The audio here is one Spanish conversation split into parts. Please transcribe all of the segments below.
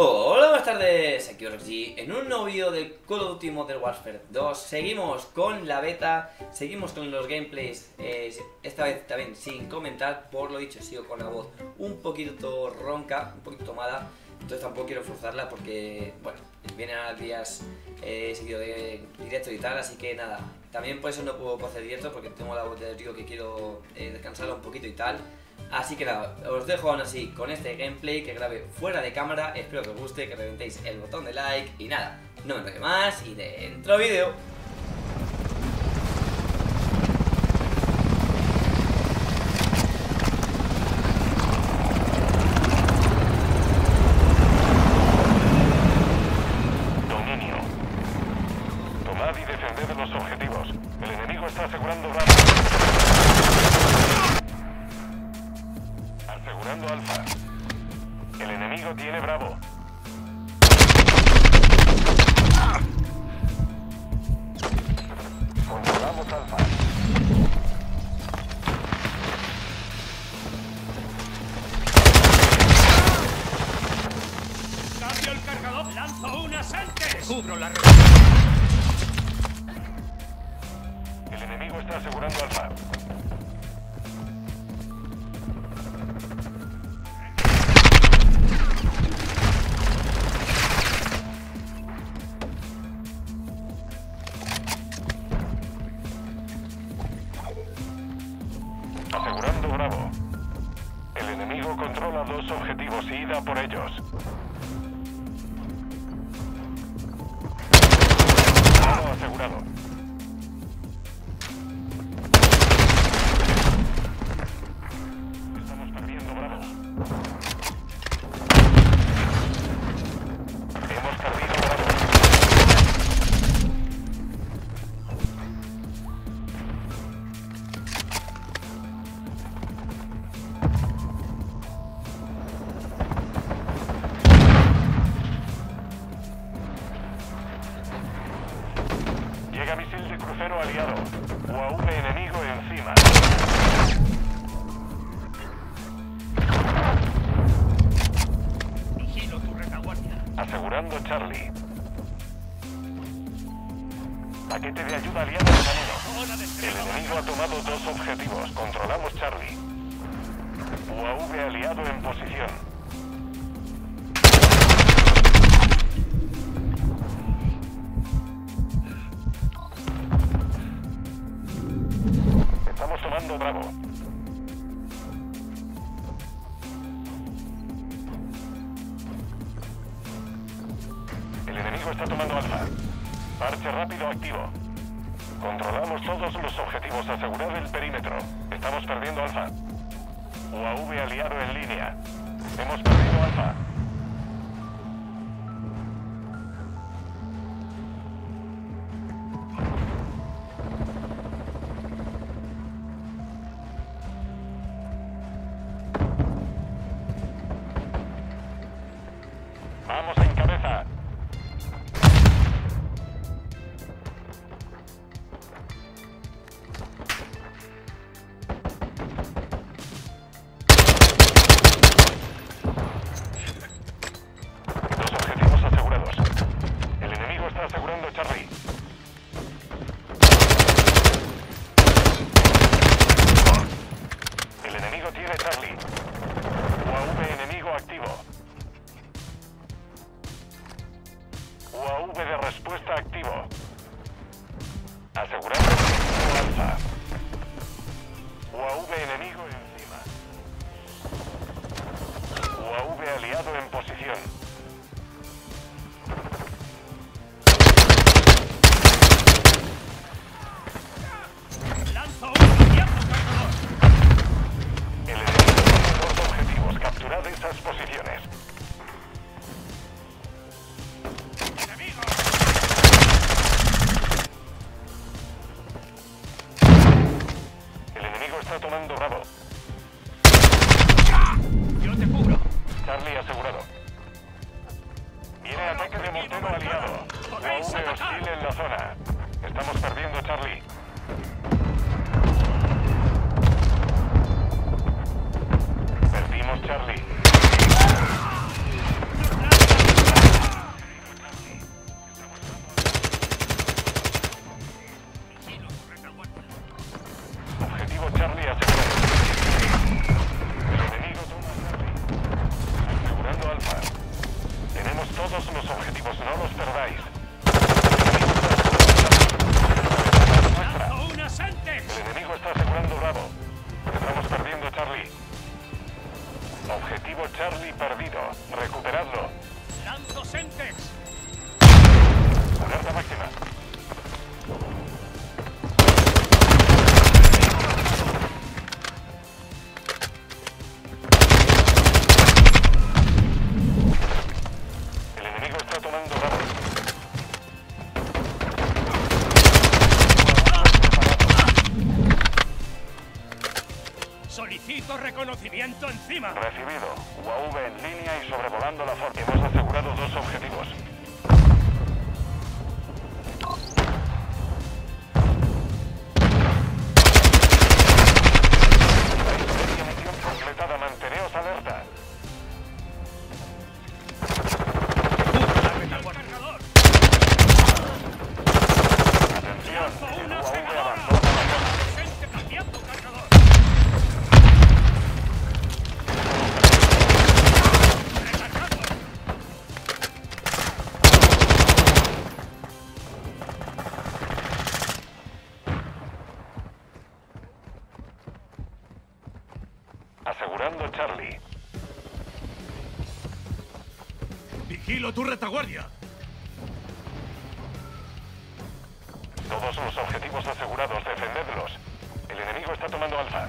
Hola, buenas tardes, aquí Orgy en un nuevo vídeo de Call of Duty Modern Warfare 2. Seguimos con la beta, seguimos con los gameplays, esta vez también sin comentar. Por lo dicho, sigo con la voz un poquito ronca, un poquito tomada, entonces tampoco quiero forzarla porque, bueno, vienen a días seguido de directo y tal, así que nada. También por eso no puedo hacer directo porque tengo la voz de río que quiero descansarla un poquito y tal. Así que nada, os dejo aún así con este gameplay que grabé fuera de cámara. Espero que os guste, que reventéis el botón de like y nada, no me enrollo más y dentro vídeo. Dominio. Tomad y defended los objetivos. El enemigo está asegurando Bravo. Asegurando Alfa. El enemigo tiene Bravo. Controlamos Alfa. Cambio el cargador, lanzo unas antes. Cubro la ruta. El enemigo está asegurando Alfa. Asegurando Bravo. El enemigo controla dos objetivos y da por ellos. Bravo asegurado. Estamos perdiendo Bravo. Hemos perdido Bravo. Misil de crucero aliado. UAV enemigo encima. Vigilo tu retaguardia. Asegurando Charlie. Paquete de ayuda aliado en camino. El enemigo ha tomado dos objetivos. Controlamos Charlie. UAV aliado en posición. Bravo. El enemigo está tomando Alfa. Parche rápido activo. Controlamos todos los objetivos. Asegurar el perímetro. Estamos perdiendo Alfa. UAV aliado en línea. Hemos perdido Alfa. Vamos en cabeza. Los objetivos asegurados. El enemigo está asegurando Charlie. El enemigo tiene Charlie. UAV enemigo activo. UAV de respuesta activo. Asegurando Alfa. UAV enemigo encima. UAV aliado en posición. Lanzo un tiempo cargador. El enemigo tiene dos objetivos. Capturad esas posiciones. Está tomando Bravo. Yo te cubro. Charlie asegurado. Viene ataque de mortero aliado. UAV hostil en la zona. Estamos perdiendo Charlie. Perdimos Charlie. Todos los objetivos, no los perdáis. El enemigo está asegurando Bravo. Estamos perdiendo Charlie. Objetivo Charlie perdido. Recuperadlo. ¡Lanzo Sentex! ¡Alerta máxima! Reconocimiento encima. Recibido. UAV en línea y sobrevolando la fortaleza. Hemos asegurado dos objetivos. Misión completada. Manteneos alerta. Atención. El UAV avanzó. Asegurando Charlie. Vigilo tu retaguardia. Todos los objetivos asegurados, defendedlos. El enemigo está tomando Alfa.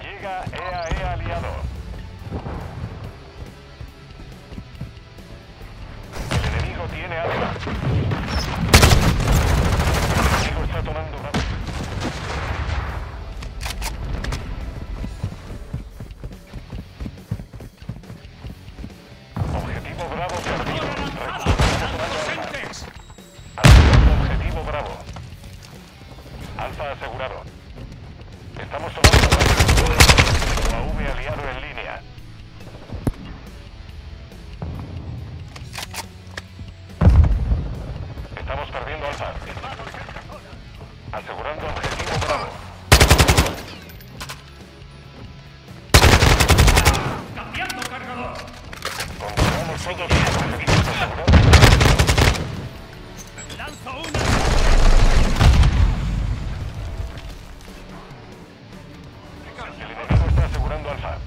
Llega EAE aliado. El enemigo tiene Alfa. El enemigo está tomando Alfa. Asegurado. Estamos tomando UAV aliado en línea. Estamos perdiendo Alfa. Asegurando objetivo Bravo. Cambiando cargador. Controlamos todos los objetivos asegurados. Lanzo una. El enemigo está asegurando Alfa.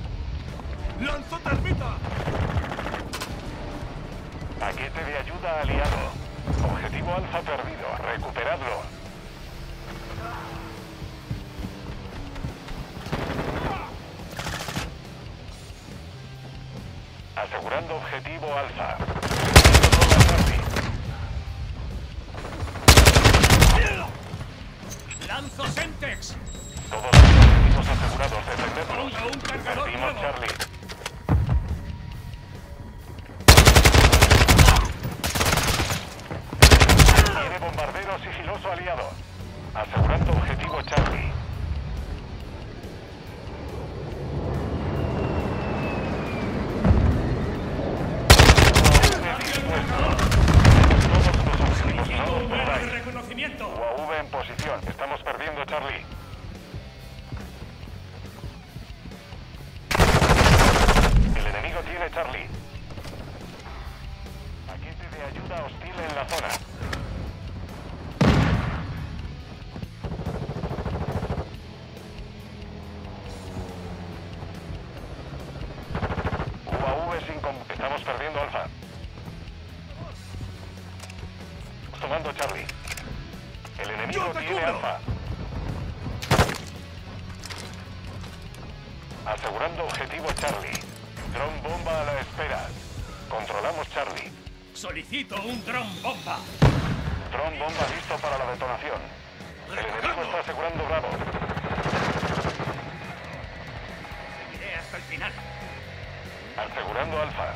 ¡Lanzo termita! Paquete de ayuda aliado. Objetivo Alfa perdido. Recuperadlo. Asegurando objetivo Alfa. ¡Lanzo Sentex! Todos los objetivos asegurados, defenderlos. Perdimos Charlie. Tiene bombardero sigiloso aliado. Asegurando objetivo Charlie. Todos los objetivos. UAV en posición. Estamos perdiendo Charlie. Tiene Charlie. Paquete de ayuda hostil en la zona. UAV sin combustible. Estamos perdiendo Alfa. Tomando Charlie. El enemigo tiene Alfa. Asegurando objetivo Charlie. Dron bomba a la espera. Controlamos Charlie. Solicito un dron bomba. Dron bomba listo para la detonación. El enemigo está asegurando Bravo. Seguiré hasta el final. Asegurando Alfa.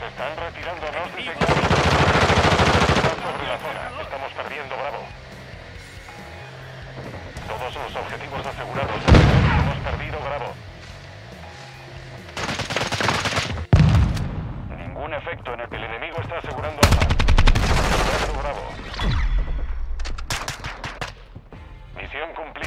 Se están retirando los detectores. Están sobre la zona. Estamos perdiendo Bravo. Todos los objetivos asegurados. Hemos perdido Bravo. Un efecto en el que el enemigo está asegurando Alfa. Bravo. Misión cumplida.